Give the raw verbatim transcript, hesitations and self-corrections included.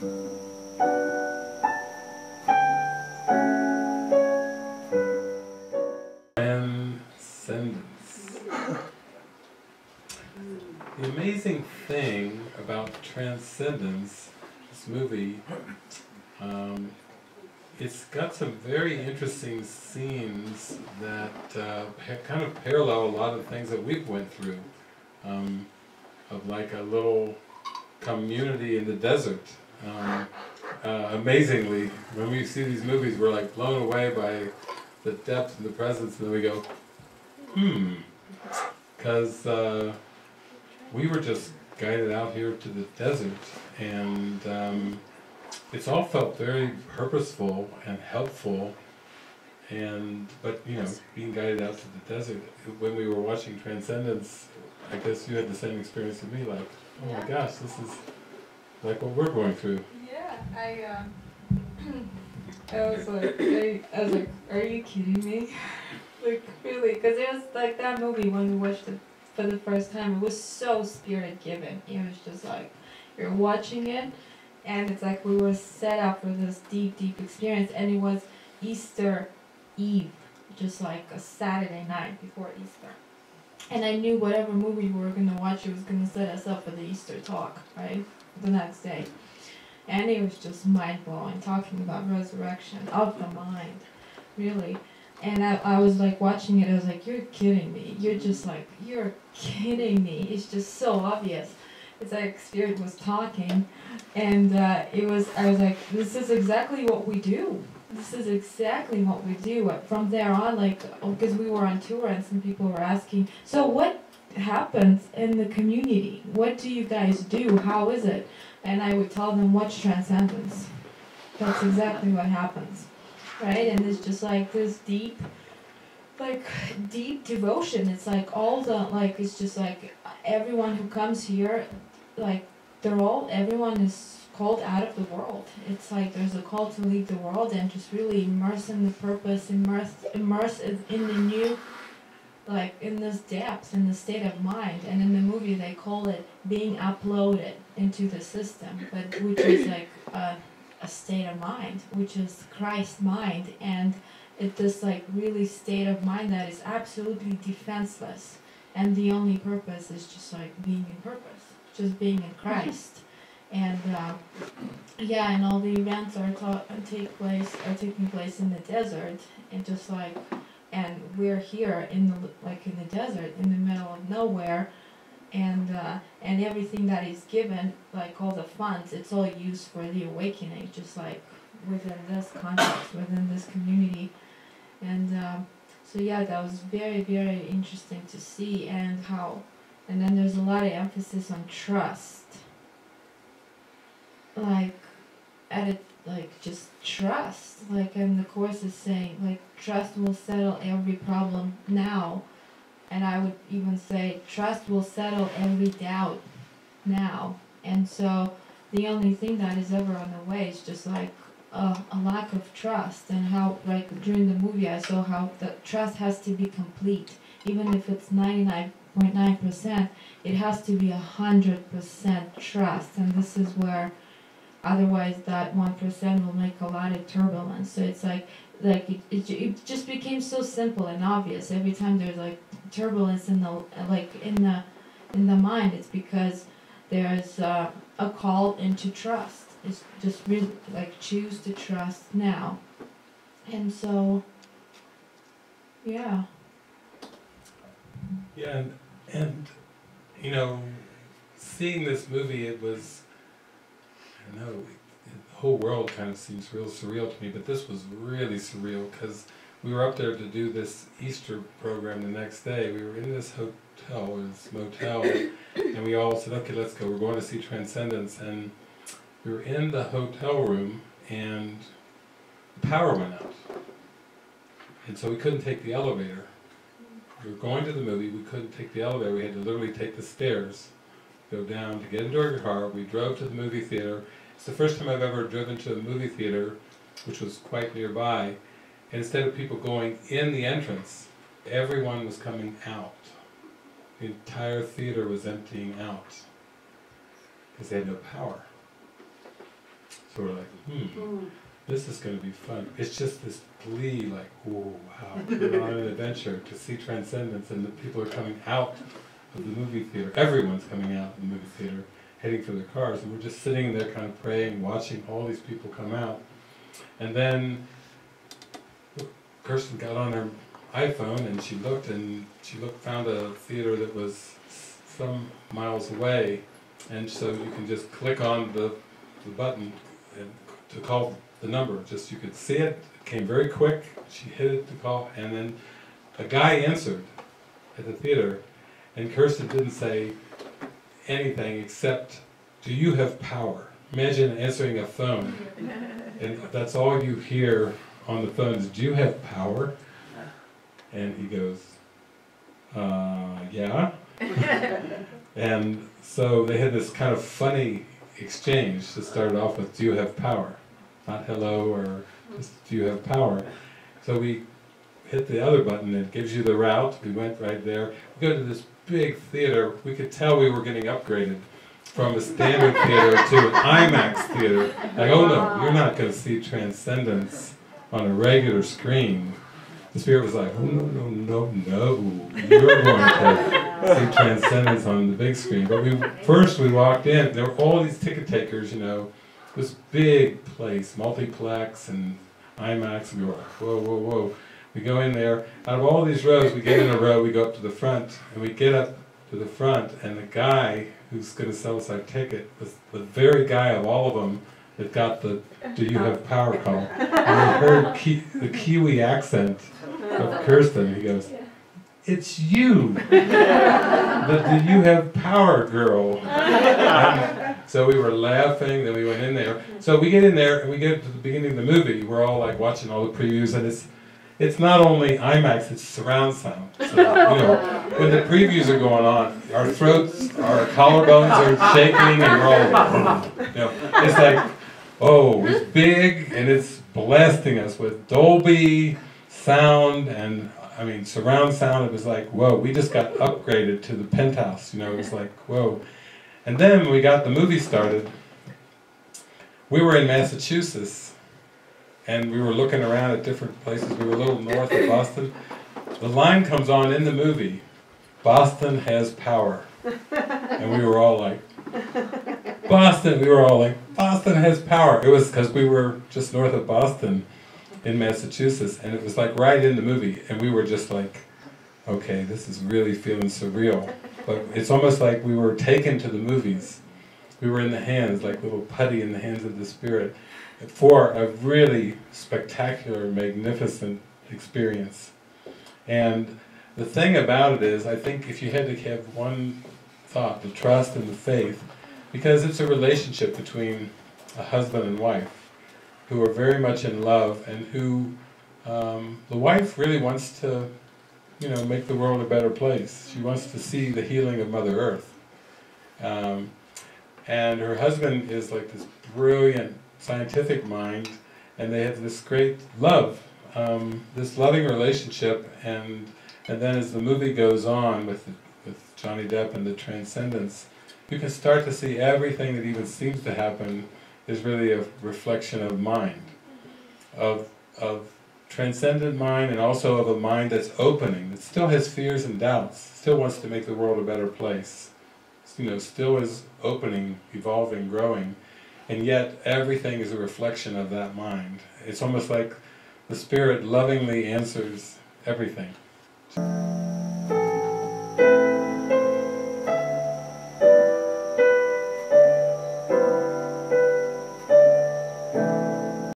Transcendence. The amazing thing about Transcendence, this movie, um, it's got some very interesting scenes that uh, kind of parallel a lot of the things that we've went through, um, of like a little community in the desert. Um, uh, amazingly, when we see these movies, we're like blown away by the depth and the presence, and then we go, hmm, because uh, we were just guided out here to the desert, and um, it's all felt very purposeful and helpful, and but you know, being guided out to the desert. When we were watching Transcendence, I guess you had the same experience with me, like, oh my gosh, this is like what we're going through. Yeah, I, um, I was like, I, I was like, are you kidding me? Like, really, because it was like that movie when we watched it for the first time, it was so spirit-given. It was just like, you're watching it, and it's like we were set up for this deep, deep experience, and it was Easter Eve, just like a Saturday night before Easter. And I knew whatever movie we were going to watch, it was going to set us up for the Easter talk, right? The next day. And it was just mind-blowing, talking about resurrection of the mind, really. And I, I was like watching it, I was like, you're kidding me. You're just like, you're kidding me. It's just so obvious. It's like Spirit was talking, and uh, it was, I was like, this is exactly what we do. This is exactly what we do. From there on, like, because we were on tour and some people were asking, so what happens in the community? What do you guys do? How is it? And I would tell them, watch Transcendence. That's exactly what happens, right? And it's just like this deep, like, deep devotion. It's like all the, like, it's just like everyone who comes here, like, they're all, everyone is called out of the world. It's like there's a call to lead the world and just really immerse in the purpose, immerse, immerse in the new, like in this depth, in the state of mind. And in the movie they call it being uploaded into the system, but which is like a, a state of mind, which is Christ's mind, and it's this like really state of mind that is absolutely defenseless, and the only purpose is just like being in purpose, just being in Christ. And uh, yeah, and all the events are ta take place are taking place in the desert, and just like, and we're here in the like in the desert, in the middle of nowhere, and uh, and everything that is given, like all the funds, it's all used for the awakening, just like within this context, within this community, and uh, so yeah, that was very very interesting to see, and how, and then there's a lot of emphasis on trust. Like, at it, like just trust. Like, and the course is saying, like, trust will settle every problem now, and I would even say trust will settle every doubt now. And so, the only thing that is ever on the way is just like a, a lack of trust, and how, like during the movie, I saw how the trust has to be complete, even if it's ninety-nine. zero point nine percent, it has to be a hundred percent trust, and this is where otherwise that one percent will make a lot of turbulence. So it's like like it, it, it just became so simple and obvious. Every time there's like turbulence in the like in the in the mind, it's because there's uh, a call into trust. It's just really like choose to trust now. And so yeah. Yeah, and, and, you know, seeing this movie, it was, I don't know, the whole world kind of seems real surreal to me, but this was really surreal, because we were up there to do this Easter program the next day. We were in this hotel, or this motel, and we all said, okay, let's go, we're going to see Transcendence, and we were in the hotel room, and the power went out, and so we couldn't take the elevator. We were going to the movie, we couldn't take the elevator, we had to literally take the stairs, go down to get into our car. We drove to the movie theater. It's the first time I've ever driven to a movie theater, which was quite nearby, and instead of people going in the entrance, everyone was coming out. The entire theater was emptying out, because they had no power. So we're like, hmm, Ooh. This is going to be fun. It's just this glee, like, oh, wow, we're on an adventure to see Transcendence, and the people are coming out of the movie theater. Everyone's coming out of the movie theater, heading for their cars, and we're just sitting there kind of praying, watching all these people come out. And then Kirsten got on her iPhone, and she looked, and she looked, found a theater that was some miles away, and so you can just click on the, the button and to call the number. Just you could see it. It came very quick. She hit it to call, and then a guy answered at the theater, and Kirsten didn't say anything except, "Do you have power?" Imagine answering a phone, and that's all you hear on the phone is, "Do you have power?" And he goes, uh, "Yeah." And so they had this kind of funny exchange that started off with, "Do you have power?" Not hello, or just, "Do you have power?" So we hit the other button, it gives you the route. We went right there. We go to this big theater. We could tell we were getting upgraded from a standard theater to an IMAX theater. Like, oh no, you're not going to see Transcendence on a regular screen. The spirit was like, oh no, no, no, no, you're going to see Transcendence on the big screen. But we first we walked in, there were all these ticket takers, you know, this big place, multiplex and IMAX, and we were like, whoa, whoa, whoa. We go in there, out of all these rows, we get in a row, we go up to the front, and we get up to the front, and the guy who's going to sell us our ticket was the very guy of all of them that got the "Do you have power" call. And we heard ki the Kiwi accent of Kirsten, he goes, "It's you, the "Do you have power" girl." And so we were laughing, then we went in there. So we get in there, and we get to the beginning of the movie, we're all like watching all the previews, and it's, it's not only IMAX, it's surround sound. So, you know, when the previews are going on, our throats, our collarbones are shaking, and we're all like, you know, it's like, oh, it's big, and it's blasting us with Dolby sound, and I mean, surround sound. It was like, whoa, we just got upgraded to the penthouse, you know, it was like, whoa. And then when we got the movie started, we were in Massachusetts, and we were looking around at different places. We were a little north of Boston. The line comes on in the movie, "Boston has power." And we were all like, Boston, we were all like, Boston has power. It was because we were just north of Boston in Massachusetts, and it was like right in the movie, and we were just like, okay, this is really feeling surreal. But it's almost like we were taken to the movies. We were in the hands, like little putty in the hands of the spirit, for a really spectacular, magnificent experience. And the thing about it is, I think if you had to have one thought, the trust and the faith, because it's a relationship between a husband and wife who are very much in love, and who um, the wife really wants to, you know, make the world a better place. She wants to see the healing of Mother Earth. Um, and her husband is like this brilliant scientific mind, and they have this great love, um, this loving relationship. And and then as the movie goes on with, with Johnny Depp and the Transcendence, you can start to see everything that even seems to happen is really a reflection of mind, of, of transcendent mind, and also of a mind that's opening, that still has fears and doubts, still wants to make the world a better place, you know, still is opening, evolving, growing, and yet everything is a reflection of that mind. It's almost like the spirit lovingly answers everything.